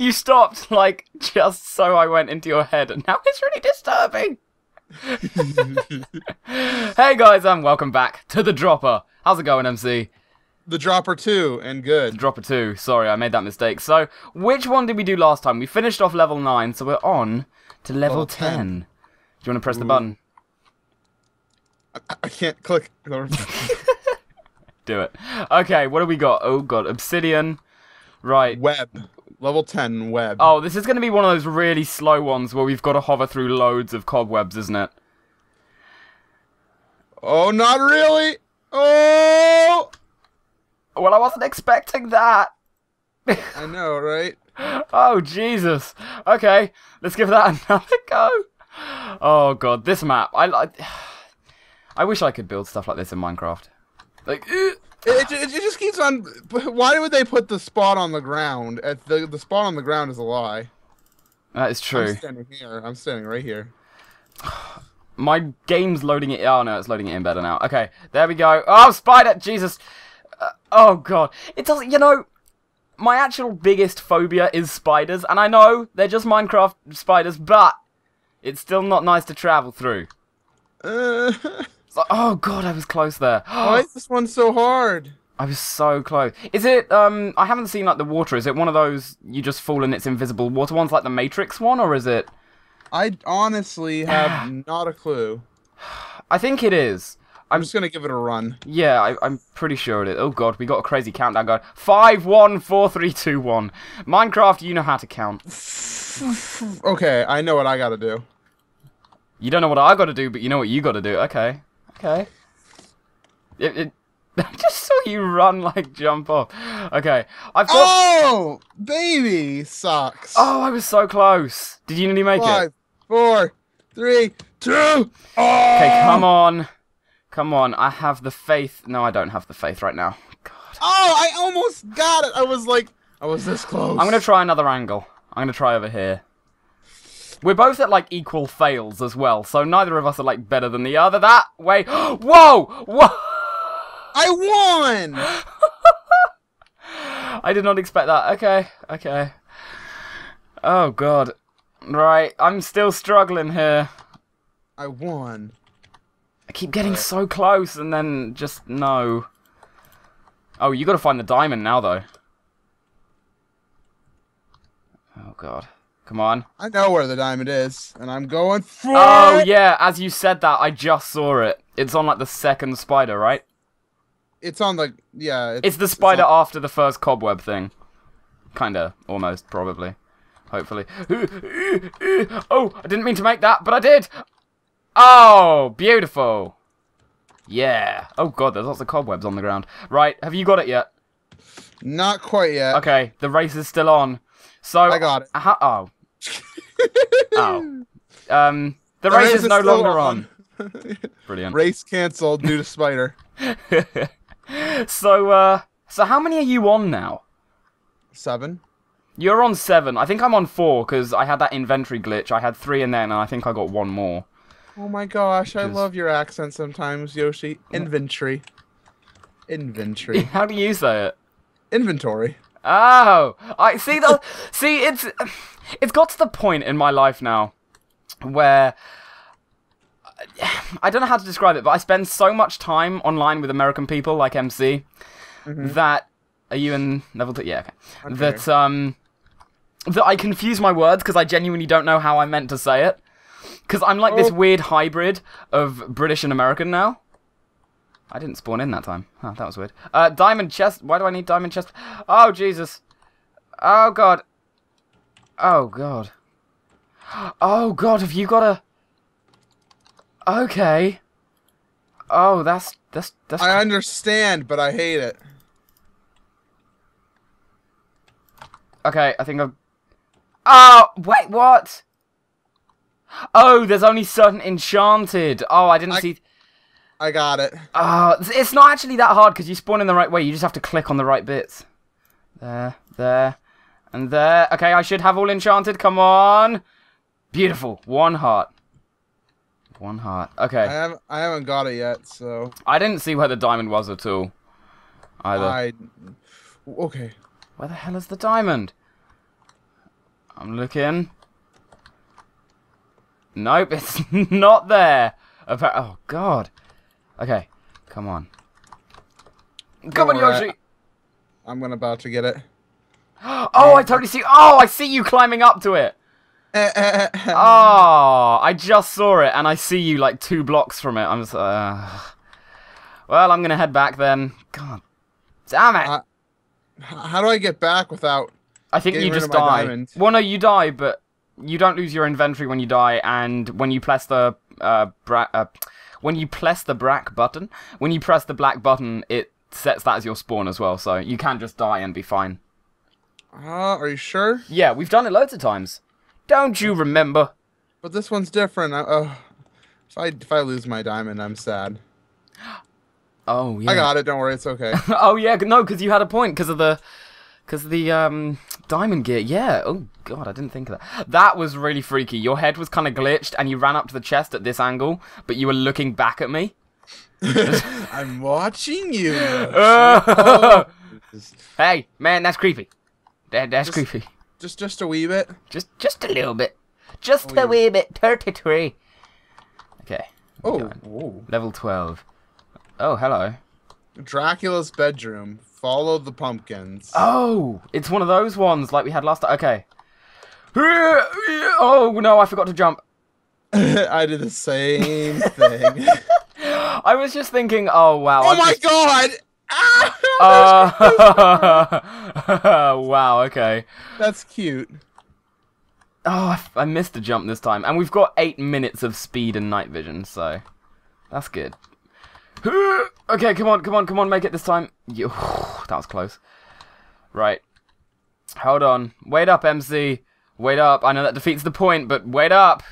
You stopped, like, just so I went into your head, and now it's really disturbing. Hey guys, and welcome back to The Dropper. How's it going, MC? The Dropper 2, and good. The Dropper 2, sorry, I made that mistake. So, which one did we do last time? We finished off level 9, so we're on to level 10. Do you want to press the button? I can't click. Do it. Okay, what do we got? Oh god, obsidian. Right. Web. Level 10 web. Oh, this is going to be one of those really slow ones where we've got to hover through loads of cobwebs, isn't it? Oh, not really. Oh! Well, I wasn't expecting that. I know, right? Oh, Jesus. Okay, let's give that another go. Oh god, this map. I wish I could build stuff like this in Minecraft. Like, it just keeps on. Why would they put the spawn on the ground? The spawn on the ground is a lie. That is true. I'm standing here. I'm standing right here. My game's loading it. Oh no, it's loading it in better now. Okay, there we go. Oh, spider! Jesus! Oh god, it doesn't. You know, my actual biggest phobia is spiders, and I know they're just Minecraft spiders, but it's still not nice to travel through. Oh god, I was close there. Why is this one so hard? I was so close. Is it, I haven't seen, like, the water. Is it one of those you just fall and it's invisible water ones, like the Matrix one, or is it... I honestly have not a clue. I think it is. I'm just going to give it a run. Yeah, I'm pretty sure it is. Oh god, we got a crazy countdown going. 5, 1, 4, 3, 2, 1. Minecraft, you know how to count. Okay, I know what I gotta do. You don't know what I gotta do, but you know what you gotta do. Okay. Okay. I just saw you run, like, jump off. Okay. I've got... Oh! Baby socks. Oh, I was so close. Did you nearly make 5, it? 5, 4, 3, 2. Oh! Okay, come on. Come on. I have the faith. No, I don't have the faith right now. God. Oh, I almost got it. I was like, I was this close. I'm gonna try another angle. I'm gonna try over here. We're both at, like, equal fails as well, so neither of us are, like, better than the other. That way... Whoa! Whoa! I won! I did not expect that. Okay, okay. Oh, god. Right, I'm still struggling here. I won. I keep getting so close, and then just no. Oh, you gotta find the diamond now, though. Oh, god. Come on. I know where the diamond is, and I'm going for it! Oh, yeah, as you said that, I just saw it. It's on, like, the second spider, right? It's on the... yeah. It's the spider after the first cobweb thing. Kinda. Almost. Probably. Hopefully. Oh, I didn't mean to make that, but I did! Oh, beautiful! Yeah. Oh, god, there's lots of cobwebs on the ground. Right, have you got it yet? Not quite yet. Okay, the race is still on. So... I got it. Oh. Oh. The race is no longer on. Brilliant. Race cancelled due to spider. So how many are you on now? 7. You're on 7. I think I'm on 4 because I had that inventory glitch. I had 3 in there and I think I got 1 more. Oh my gosh, I love your accent sometimes, Yoshi. Inventory. Inventory. How do you say it? Inventory. Oh, I see that. See, it's got to the point in my life now where I don't know how to describe it, but I spend so much time online with American people like MC that are you in level 2? Yeah, okay. That I confuse my words because I genuinely don't know how I meant to say it because I'm like this weird hybrid of British and American now. I didn't spawn in that time. Oh, that was weird. Diamond chest. Why do I need diamond chest? Oh, Jesus. Oh, God. Oh, God. Oh, God, have you got a... Okay. Oh, that's... I understand, but I hate it. Okay, I think I'm... Oh, wait, what? Oh, there's only certain enchanted. Oh, I didn't see... I got it. It's not actually that hard because you spawn in the right way. You just have to click on the right bits. There, there, and there. Okay, I should have all enchanted. Come on. Beautiful. 1 heart. 1 heart. Okay. I haven't got it yet, so... I didn't see where the diamond was at all. Either. Okay. Where the hell is the diamond? I'm looking. Nope, it's not there. Oh, God. Okay, come on. Come on, Yoshi. I'm about to get it. Oh, I totally see. Oh, I see you climbing up to it. Oh, I just saw it, and I see you like 2 blocks from it. I'm just, well, I'm going to head back then. God damn it. How do I get back without... I think you just die. Well, no, you die, but you don't lose your inventory when you die, and when you press the black button, it sets that as your spawn as well, so you can just die and be fine. Are you sure? Yeah, we've done it loads of times. Don't you remember? But this one's different. If I lose my diamond, I'm sad. Oh yeah. I got it. Don't worry, it's okay. Oh yeah, no, because you had a point because of the. Because the diamond gear, yeah. Oh, God, I didn't think of that. That was really freaky. Your head was kind of glitched, and you ran up to the chest at this angle, but you were looking back at me. I'm watching you. Hey, man, that's creepy. That's creepy. Just a wee bit? Just a little bit. Just a wee bit. 33. Okay. Oh. Level 12. Oh, hello. Dracula's bedroom. Follow the pumpkins. Oh, it's one of those ones like we had last time. Okay. Oh, no, I forgot to jump. I did the same thing. I was just thinking, oh, wow. Oh, my God. Wow, okay. That's cute. Oh, I missed the jump this time. And we've got 8 minutes of speed and night vision, so that's good. Okay, come on, come on, come on, make it this time. That was close. Right. Hold on. Wait up, MC. Wait up. I know that defeats the point, but wait up.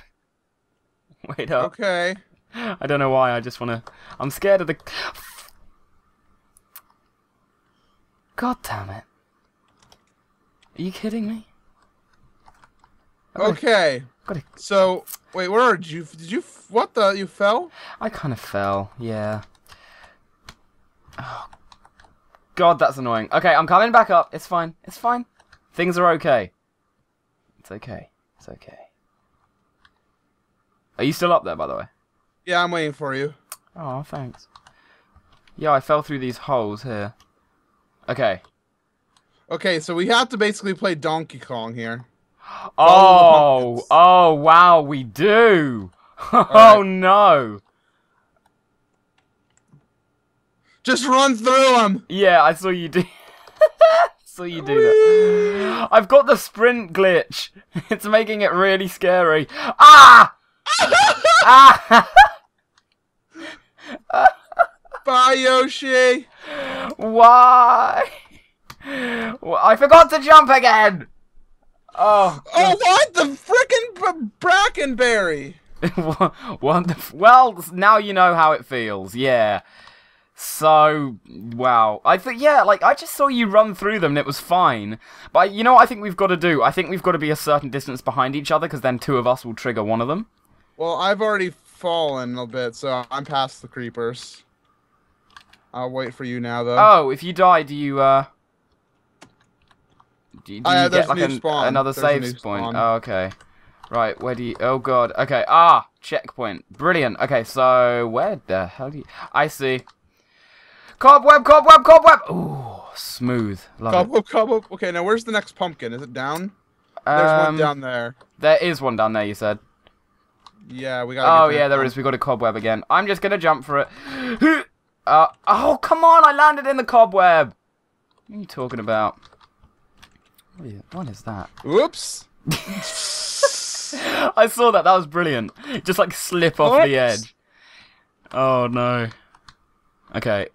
Wait up. Okay. I don't know why, I just want to... I'm scared of the... God damn it. Are you kidding me? Okay. So, wait, where did you... What the... You fell? I kind of fell, yeah. Oh, God, that's annoying. Okay, I'm coming back up. It's fine. It's fine. Things are okay. It's okay. It's okay. Are you still up there, by the way? Yeah, I'm waiting for you. Oh, thanks. Yeah, I fell through these holes here. Okay. Okay, so we have to basically play Donkey Kong here. Oh, oh, wow, we do. Oh, no. Just run through them. Yeah, I saw you do. Saw you do that. I've got the sprint glitch. It's making it really scary. Ah! Ah! Bye, Yoshi. Why? Well, I forgot to jump again. Oh. Oh, what the frickin' Brackenberry? Wonderful. Well, now you know how it feels. Yeah. So, wow. I think, yeah, like, I just saw you run through them and it was fine. But, you know what I think we've got to do? I think we've got to be a certain distance behind each other because then 2 of us will trigger one of them. Well, I've already fallen a bit, so I'm past the creepers. I'll wait for you now, though. Oh, if you die, do you, Do you get, like, another save point? Oh, okay. Right, where do you... Oh, God. Okay, ah, checkpoint. Brilliant. Okay, so where the hell do you... I see... Cobweb, cobweb, cobweb! Ooh, smooth. Love cobweb, it. Cobweb. Okay, now where's the next pumpkin? Is it down? There's one down there. There is one down there, you said. Yeah, we got. Oh, yeah, there is. We got a cobweb again. I'm just going to jump for it. Oh, come on, I landed in the cobweb. What are you talking about? What is that? Oops. I saw that. That was brilliant. Just, like, slip off the edge. Oh, no. Okay.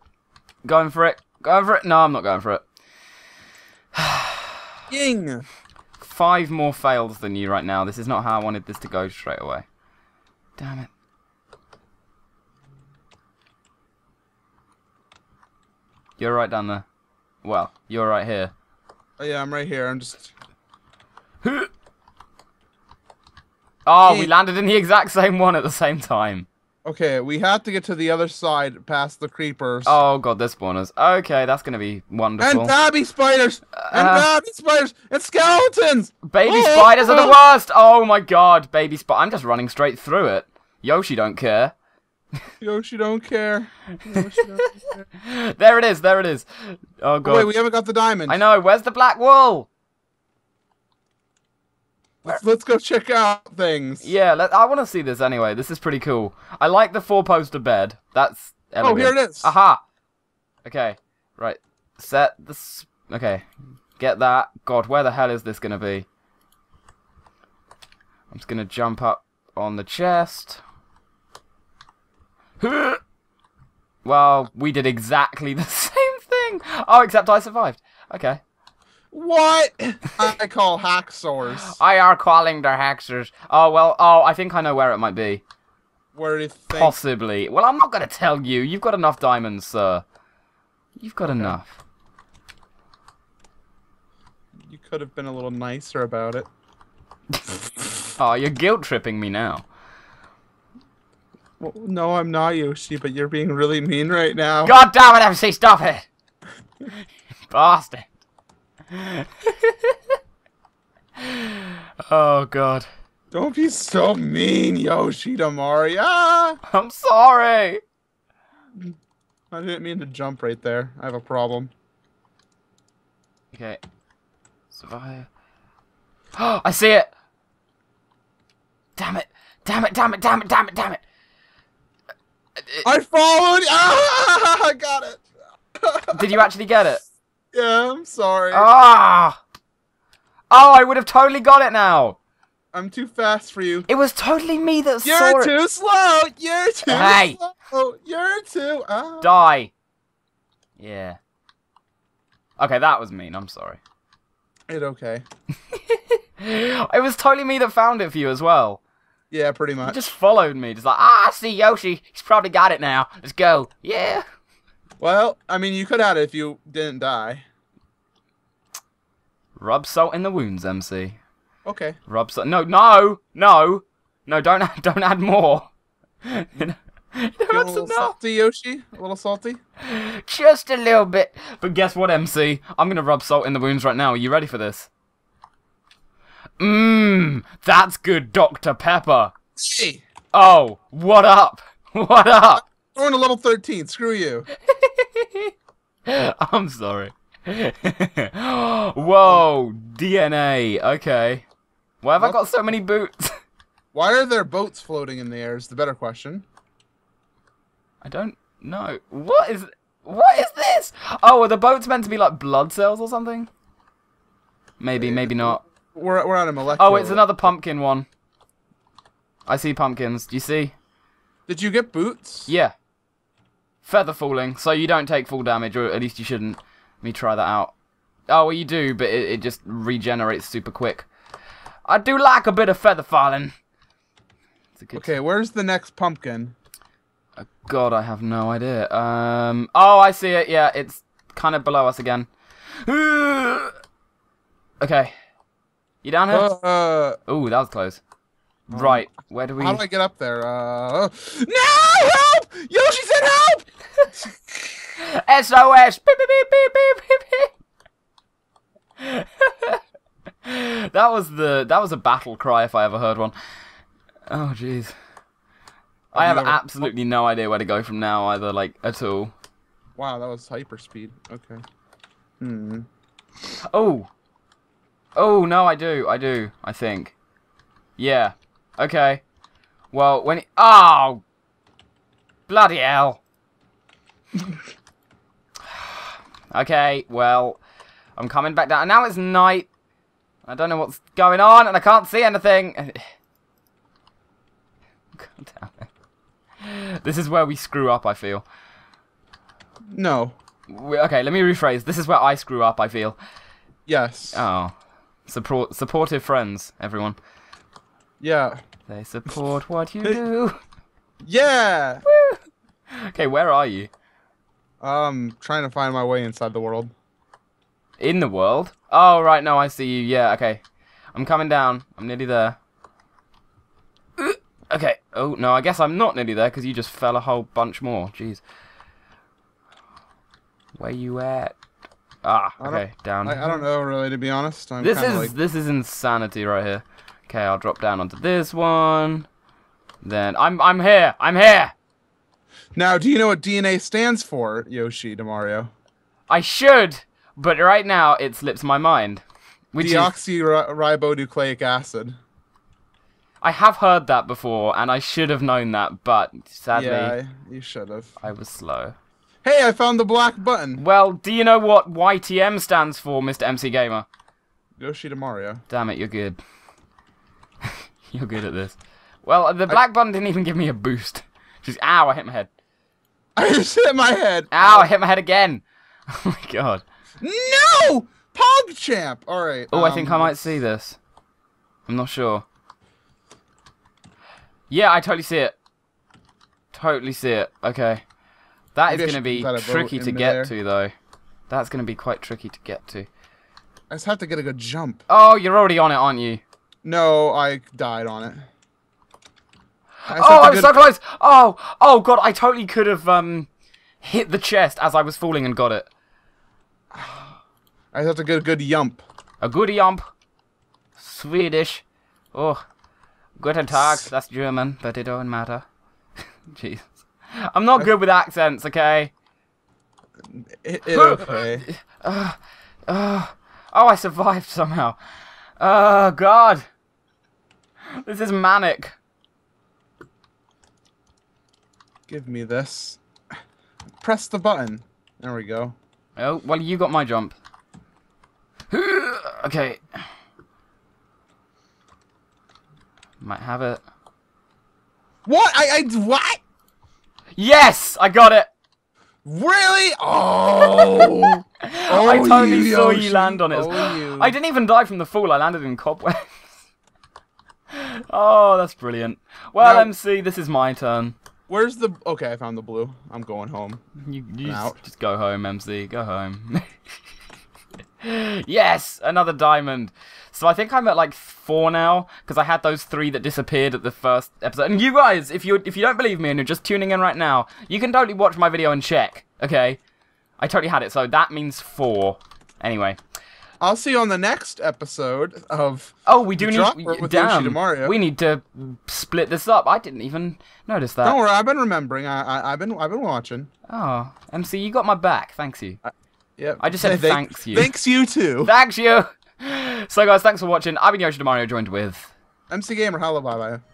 Going for it. Going for it. No, I'm not going for it. Ying! 5 more fails than you right now. This is not how I wanted this to go straight away. Damn it. You're right down there. Well, you're right here. Oh, yeah, I'm right here. I'm just... Oh, we landed in the exact same one at the same time. Okay, we have to get to the other side past the creepers. Oh god, this one is okay. That's gonna be wonderful. And baby spiders, and skeletons. Baby spiders are the worst. Oh my god, baby spider! I'm just running straight through it. Yoshi don't care. Yoshi don't care. Yoshi don't care. There it is. There it is. Oh god. Oh, wait, we haven't got the diamond. I know. Where's the black wool? Let's go check out things. Yeah, I want to see this anyway. This is pretty cool. I like the four-poster bed. That's elegant. Oh, here it is. Aha. Okay. Right. Set this. Okay. Get that. God, where the hell is this gonna be? I'm just gonna jump up on the chest. Well, we did exactly the same thing. Oh, except I survived. Okay. What? I call hacksaws. I are calling their hacksaws. Oh, well, oh, I think I know where it might be. Where do you think? Possibly. Well, I'm not going to tell you. You've got enough diamonds, sir. You've got enough. You could have been a little nicer about it. Oh, you're guilt-tripping me now. Well, no, I'm not, Yoshi, but you're being really mean right now. God damn it, MC, stop it! Bastard. Oh god. Don't be so mean, Yoshi De Mario. I'm sorry. I didn't mean to jump right there. I have a problem. Okay. Survive. Oh, I see it. Damn it. Damn it, damn it, damn it, damn it, damn it. I followed. I got it. Did you actually get it? Yeah, I'm sorry. Ah! Oh, I would have totally got it now. I'm too fast for you. It was totally me that saw it. You're too slow. You're too slow. You're too. Die. Yeah. Okay, that was mean. I'm sorry. It's okay. It was totally me that found it for you as well. Yeah, pretty much. You just followed me. Just like, I see Yoshi. He's probably got it now. Let's go. Yeah. Well, I mean, you could have had it if you didn't die. Rub salt in the wounds, MC. Okay. Rub salt. No, no, no, no! Don't add more. That's enough. Salty, Yoshi. A little salty. Just a little bit. But guess what, MC? I'm gonna rub salt in the wounds right now. Are you ready for this? Mmm, that's good, Dr. Pepper. Hey. Oh, what up? What up? We're on a level 13. Screw you. I'm sorry. Whoa, DNA. Okay. Why have I got so many boots? Why are there boats floating in the air is the better question. I don't know. What is this? Oh, are the boats meant to be like blood cells or something? Maybe, maybe not. We're on a molecular. Oh, it's another pumpkin one. I see pumpkins. Do you see? Did you get boots? Yeah. Feather falling, so you don't take full damage, or at least you shouldn't. Let me try that out. Oh, well, you do, but it just regenerates super quick. I do like a bit of feather falling. Okay, where's the next pumpkin? Oh, god, I have no idea. Oh, I see it. Yeah, it's kind of below us again. Okay. You down here? Ooh, that was close. Right, where do we... How do I get up there? No! Help! Yoshi said help! SOS! Beep, beep, beep, beep, beep, beep. That was a battle cry if I ever heard one. Oh, jeez. I have absolutely no idea where to go from now either, like, at all. Wow, that was hyper speed. Okay. Hmm. Oh! Oh, no, I do, I think. Yeah. Okay. Well, when... Oh! Bloody hell. Okay, well... I'm coming back down. And now it's night. I don't know what's going on, and I can't see anything. God damn it. This is where we screw up, I feel. No. Okay, let me rephrase. This is where I screw up, I feel. Yes. Oh. Supportive friends, everyone. Yeah. They support what you do. Yeah. Woo. Okay, where are you? Trying to find my way inside the world. In the world? Oh, right. No, I see you. Yeah. Okay. I'm coming down. I'm nearly there. Okay. Oh, no, I guess I'm not nearly there because you just fell a whole bunch more. Jeez. Where you at? Ah, okay, down. I don't know, really, to be honest. This is insanity right here. Okay, I'll drop down onto this one. Then I'm here. I'm here. Now, do you know what DNA stands for, Yoshi De Mario? I should, but right now it slips my mind. Deoxyribonucleic acid. I have heard that before, and I should have known that, but sadly... Yeah, you should have. I was slow. Hey, I found the black button! Well, do you know what YTM stands for, Mr. MCGamer? Yoshi De Mario. Damn it, you're good. You're good at this. Well, the black button didn't even give me a boost. Just, ow, I hit my head. I just hit my head! Ow, I hit my head again! Oh my god. No! PogChamp! Alright. Oh, I think I might see this. I'm not sure. Yeah, I totally see it. Totally see it. Okay. That is going to be tricky to get to, though. That's going to be quite tricky to get to. I just have to get a good jump. Oh, you're already on it, aren't you? No, I died on it. Oh, I'm so close! Oh, oh god, I totally could have hit the chest as I was falling and got it. I have to get a good yump. A good yump. Swedish. Oh, guten Tag. That's German, but it don't matter. Jeez. I'm not good with accents, okay? Okay. Oh, I survived somehow. Oh, god. This is manic. Give me this. Press the button. There we go. Oh, well, you got my jump. Okay. Might have it. What? What? Yes! I got it! Really? Oh! Oh, I totally saw you land on it. Oh, I didn't even die from the fall. I landed in cobwebs. Oh, that's brilliant. Well, now, MC, this is my turn. Where's the... Okay, I found the blue. I'm going home. You just go home, MC. Go home. Yes! Another diamond. So I think I'm at like 4 now, because I had those 3 that disappeared at the first episode. And you guys, if you don't believe me and you're just tuning in right now, you can totally watch my video and check, okay? I totally had it, so that means 4. Anyway. I'll see you on the next episode of Yoshi De Mario. We need to split this up. I didn't even notice that. Don't worry, I've been remembering. I've been watching. Oh, MC, you got my back. Thanks you. Yeah. I just said thanks you. Thanks you too. Thanks you. So guys, thanks for watching. I've been Yoshi De Mario, joined with MCGamer. Hello, bye bye.